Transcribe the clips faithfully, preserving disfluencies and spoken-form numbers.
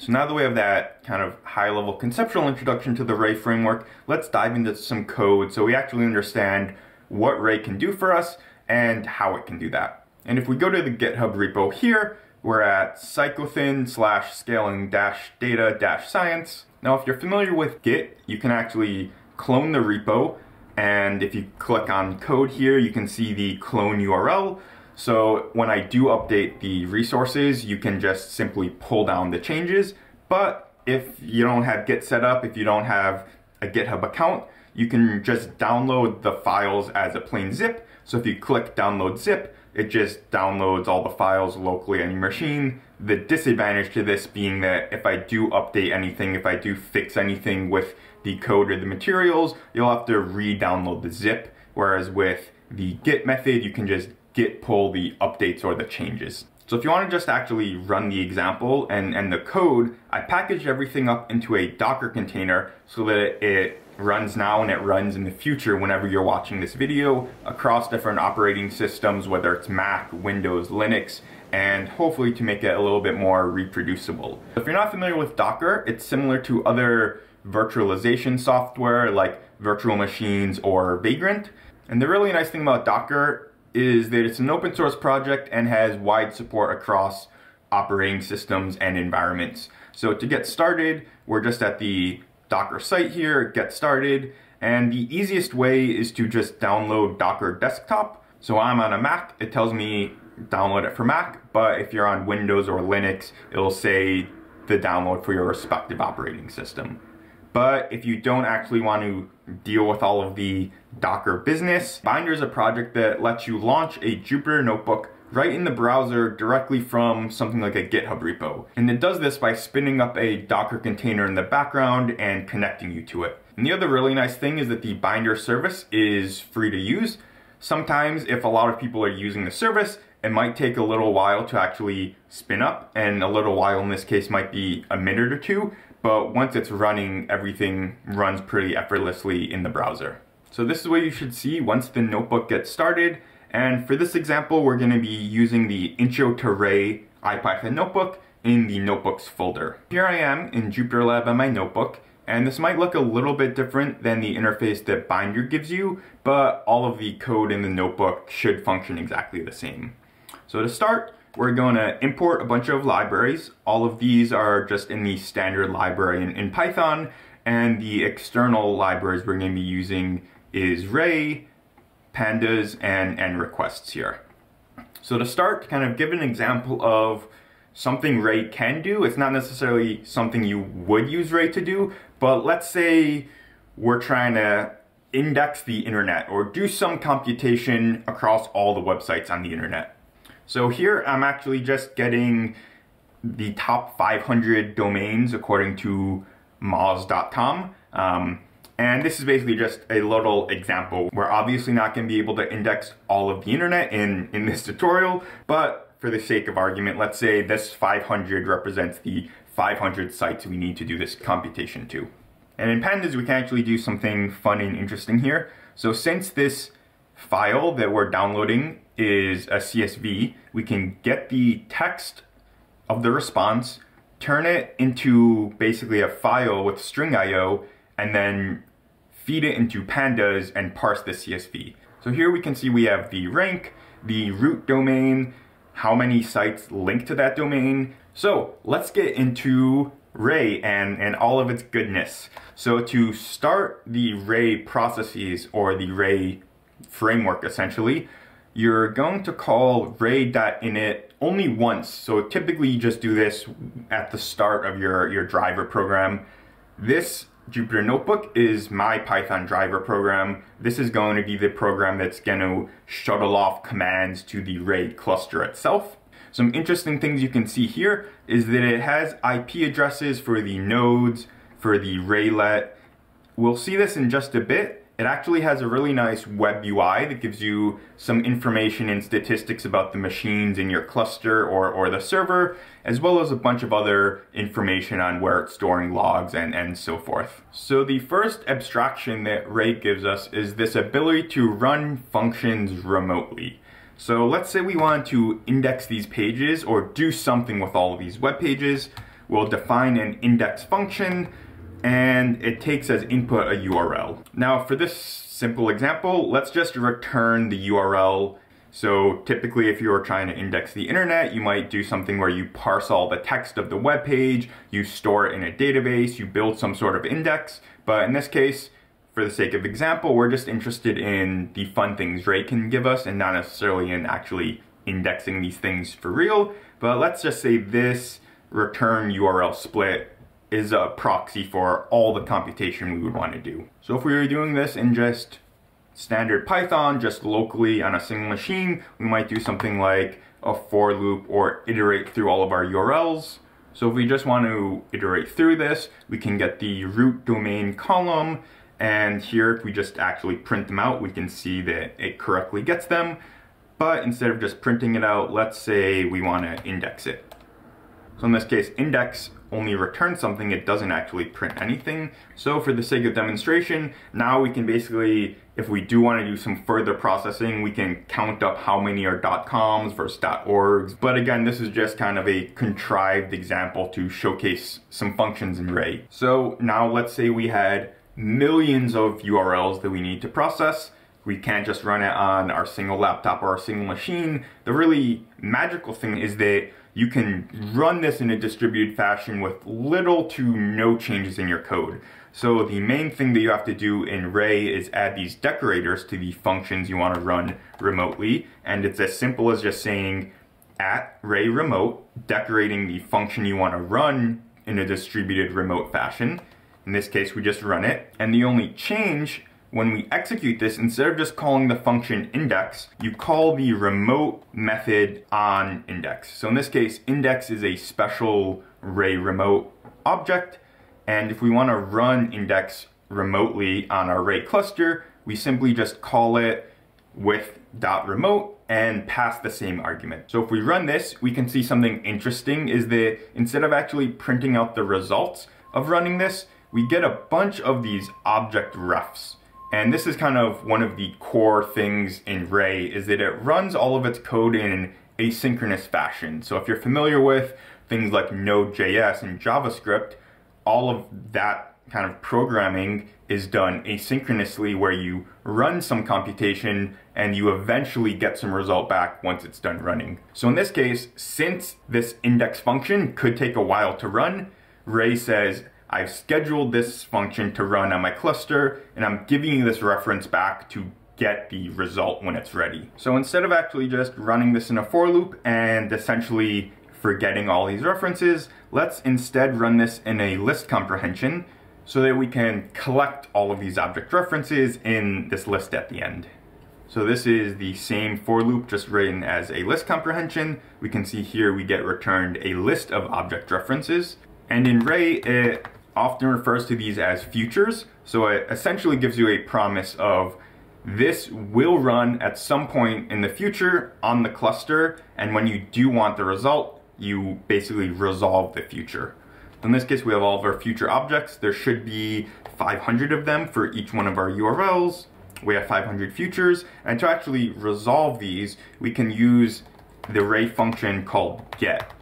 So now that we have that kind of high-level conceptual introduction to the Ray framework, let's dive into some code so we actually understand what Ray can do for us and how it can do that. And if we go to the GitHub repo here, we're at psychothan slash scaling dash data dash science. Now, if you're familiar with Git, you can actually clone the repo. And if you click on code here, you can see the clone U R L. So when I do update the resources, you can just simply pull down the changes. But if you don't have Git set up, if you don't have a GitHub account, you can just download the files as a plain zip. So if you click download zip, it just downloads all the files locally on your machine. The disadvantage to this being that if I do update anything, if I do fix anything with the code or the materials, you'll have to re-download the zip. Whereas with the Git method, you can just Git pull the updates or the changes. So if you want to just actually run the example and, and the code, I packaged everything up into a Docker container so that it runs now and it runs in the future whenever you're watching this video across different operating systems, whether it's Mac, Windows, Linux, and hopefully to make it a little bit more reproducible. If you're not familiar with Docker, it's similar to other virtualization software like virtual machines or Vagrant. And the really nice thing about Docker is that it's an open source project and has wide support across operating systems and environments. So to get started, we're just at the Docker site here, get started, and the easiest way is to just download Docker Desktop. So I'm on a Mac, it tells me download it for Mac, but if you're on Windows or Linux, it'll say the download for your respective operating system. But if you don't actually want to deal with all of the Docker business, Binder is a project that lets you launch a Jupyter notebook right in the browser directly from something like a GitHub repo. And it does this by spinning up a Docker container in the background and connecting you to it. And the other really nice thing is that the Binder service is free to use. Sometimes if a lot of people are using the service, it might take a little while to actually spin up, and a little while in this case might be a minute or two, but once it's running, everything runs pretty effortlessly in the browser. So this is what you should see once the notebook gets started, and for this example, we're going to be using the Intro to Ray IPython notebook in the Notebooks folder. Here I am in JupyterLab on my notebook, and this might look a little bit different than the interface that Binder gives you, but all of the code in the notebook should function exactly the same. So to start, we're going to import a bunch of libraries. All of these are just in the standard library in, in Python, and the external libraries we're going to be using is Ray, pandas, and, and requests here. So to start, to kind of give an example of something Ray can do, it's not necessarily something you would use Ray to do, but let's say we're trying to index the internet or do some computation across all the websites on the internet. So here I'm actually just getting the top five hundred domains according to moz dot com. Um, and this is basically just a little example. We're obviously not going to be able to index all of the internet in, in this tutorial, but for the sake of argument, let's say this five hundred represents the five hundred sites we need to do this computation to. And in pandas, we can actually do something fun and interesting here. So since this file that we're downloading is a C S V, we can get the text of the response, turn it into basically a file with string I O, and then feed it into pandas and parse the C S V. So here we can see we have the rank, the root domain, how many sites link to that domain. So let's get into Ray and, and all of its goodness. So to start the Ray processes, or the Ray framework essentially, you're going to call ray.init only once. So typically you just do this at the start of your, your driver program. This Jupyter Notebook is my Python driver program. This is going to be the program that's going to shuttle off commands to the Ray cluster itself. Some interesting things you can see here is that it has I P addresses for the nodes, for the Raylet. We'll see this in just a bit. It actually has a really nice web U I that gives you some information and statistics about the machines in your cluster or, or the server, as well as a bunch of other information on where it's storing logs and, and so forth. So the first abstraction that Ray gives us is this ability to run functions remotely. So let's say we want to index these pages or do something with all of these web pages. we'll define an index function, and it takes as input a U R L. Now for this simple example, let's just return the U R L. So typically if you're trying to index the internet, you might do something where you parse all the text of the web page, you store it in a database, you build some sort of index. But in this case, for the sake of example, we're just interested in the fun things Ray can give us and not necessarily in actually indexing these things for real. But let's just say this return U R L split is a proxy for all the computation we would want to do. So if we were doing this in just standard Python, just locally on a single machine, we might do something like a for loop or iterate through all of our U R Ls. So if we just want to iterate through this, we can get the root domain column, and here if we just actually print them out, we can see that it correctly gets them. But instead of just printing it out, let's say we want to index it. So in this case, index only returns something, it doesn't actually print anything. So for the sake of demonstration, now we can basically, if we do want to do some further processing, we can count up how many are .coms versus .orgs. But again, this is just kind of a contrived example to showcase some functions in Ray. So now let's say we had millions of U R Ls that we need to process. We can't just run it on our single laptop or our single machine. The really magical thing is that you can run this in a distributed fashion with little to no changes in your code. So the main thing that you have to do in Ray is add these decorators to the functions you want to run remotely. And it's as simple as just saying at Ray remote, decorating the function you want to run in a distributed remote fashion. In this case, we just run it. And the only change when we execute this, instead of just calling the function index, you call the remote method on index. So in this case, index is a special Ray remote object. And if we want to run index remotely on our Ray cluster, we simply just call it with .remote and pass the same argument. So if we run this, we can see something interesting is that instead of actually printing out the results of running this, we get a bunch of these object refs. And this is kind of one of the core things in Ray, is that it runs all of its code in an asynchronous fashion. So if you're familiar with things like Node dot J S and JavaScript, all of that kind of programming is done asynchronously, where you run some computation and you eventually get some result back once it's done running. So in this case, since this index function could take a while to run, Ray says, I've scheduled this function to run on my cluster, and I'm giving you this reference back to get the result when it's ready. So instead of actually just running this in a for loop and essentially forgetting all these references, let's instead run this in a list comprehension so that we can collect all of these object references in this list at the end. So this is the same for loop, just written as a list comprehension. We can see here we get returned a list of object references. And in Ray, it often refers to these as futures. So it essentially gives you a promise of this will run at some point in the future on the cluster, and when you do want the result, you basically resolve the future. In this case, we have all of our future objects. There should be five hundred of them for each one of our U R Ls. We have five hundred futures, and to actually resolve these, we can use the Ray function called get.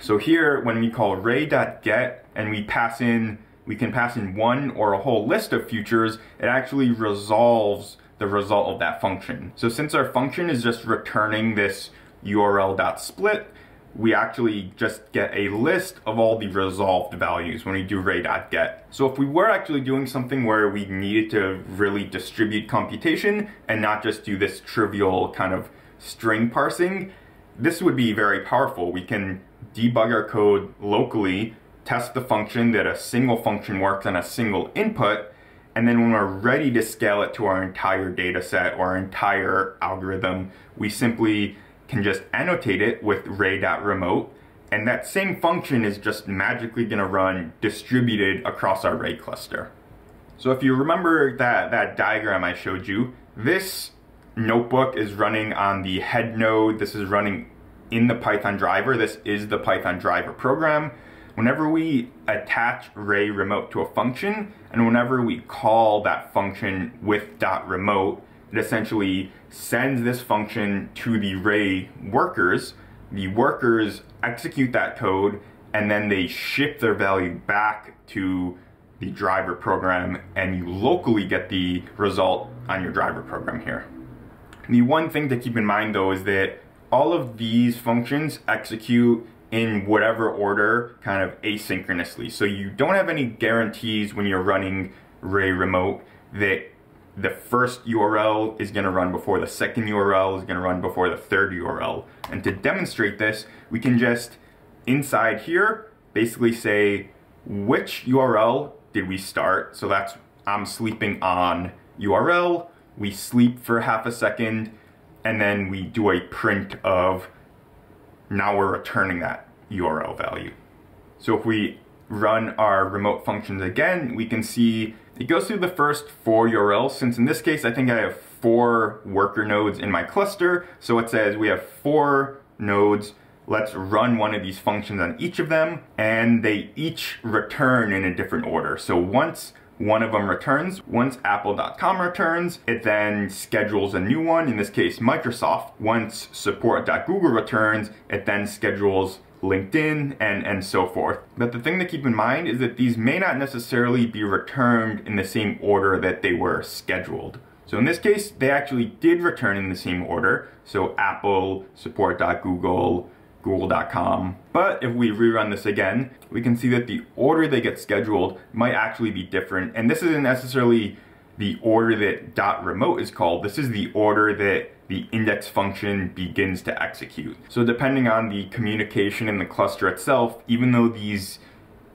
So here, when we call ray.get and we pass in, we can pass in one or a whole list of futures, it actually resolves the result of that function. So since our function is just returning this U R L.split, we actually just get a list of all the resolved values when we do ray.get. So if we were actually doing something where we needed to really distribute computation and not just do this trivial kind of string parsing, this would be very powerful. We can debug our code locally, test the function that a single function works on a single input, and then when we're ready to scale it to our entire data set or our entire algorithm, we simply can just annotate it with ray.remote, and that same function is just magically going to run distributed across our Ray cluster. So if you remember that, that diagram I showed you, this notebook is running on the head node. This is running in the Python driver. This is the Python driver program. Whenever we attach Ray remote to a function, and whenever we call that function with dot remote, it essentially sends this function to the Ray workers. The workers execute that code, and then they ship their value back to the driver program, and you locally get the result on your driver program here. The one thing to keep in mind though is that all of these functions execute in whatever order, kind of asynchronously. So you don't have any guarantees when you're running Ray remote that the first U R L is going to run before the second U R L is going to run before the third U R L. And to demonstrate this, we can just inside here basically say which U R L did we start. So that's I'm sleeping on U R L. We sleep for half a second, and then we do a print of now we're returning that U R L value. So if we run our remote functions again, we can see it goes through the first four U R Ls, since in this case I think I have four worker nodes in my cluster. So it says we have four nodes, let's run one of these functions on each of them, and they each return in a different order. So once one of them returns, once apple dot com returns, it then schedules a new one, in this case Microsoft. Once support dot google returns, it then schedules LinkedIn, and, and so forth. But the thing to keep in mind is that these may not necessarily be returned in the same order that they were scheduled. So in this case, they actually did return in the same order. So Apple, support dot google, google dot com. But if we rerun this again, we can see that the order they get scheduled might actually be different. And this isn't necessarily the order that .remote is called. This is the order that the index function begins to execute. So depending on the communication in the cluster itself, even though these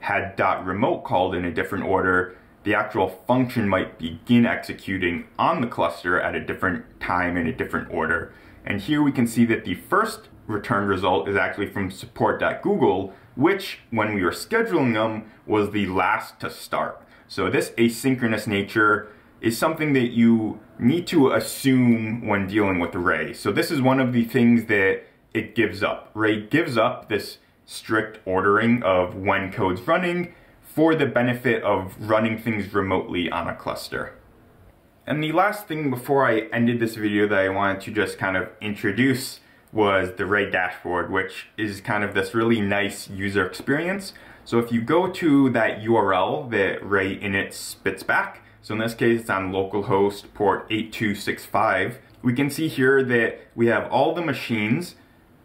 had .remote called in a different order, the actual function might begin executing on the cluster at a different time in a different order. And here we can see that the first returned result is actually from support dot google, which when we were scheduling them was the last to start. So this asynchronous nature is something that you need to assume when dealing with Ray. So this is one of the things that it gives up. Ray gives up this strict ordering of when code's running for the benefit of running things remotely on a cluster. And the last thing before I ended this video that I wanted to just kind of introduce was the Ray dashboard, which is kind of this really nice user experience. So if you go to that U R L that Ray init spits back, so in this case, it's on localhost port eight two six five. We can see here that we have all the machines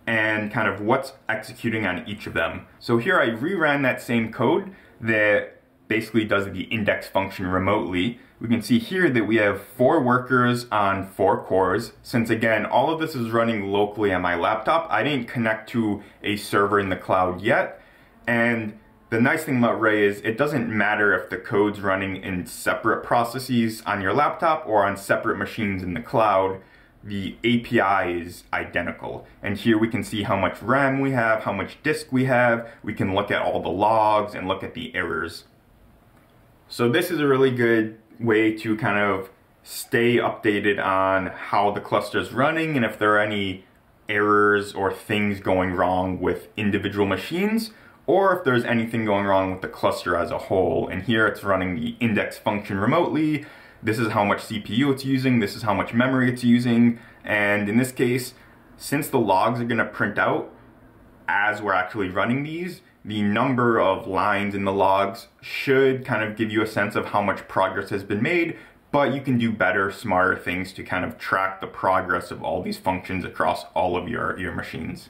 and kind of what's executing on each of them. So here I reran that same code that basically does the index function remotely. We can see here that we have four workers on four cores. Since again, all of this is running locally on my laptop, I didn't connect to a server in the cloud yet. And the nice thing about Ray is it doesn't matter if the code's running in separate processes on your laptop or on separate machines in the cloud, the A P I is identical. And here we can see how much RAM we have, how much disk we have, we can look at all the logs and look at the errors. So this is a really good way to kind of stay updated on how the cluster's running and if there are any errors or things going wrong with individual machines, or if there's anything going wrong with the cluster as a whole. And here it's running the index function remotely. This is how much C P U it's using, this is how much memory it's using, and in this case, since the logs are going to print out as we're actually running these, the number of lines in the logs should kind of give you a sense of how much progress has been made, but you can do better, smarter things to kind of track the progress of all these functions across all of your, your machines.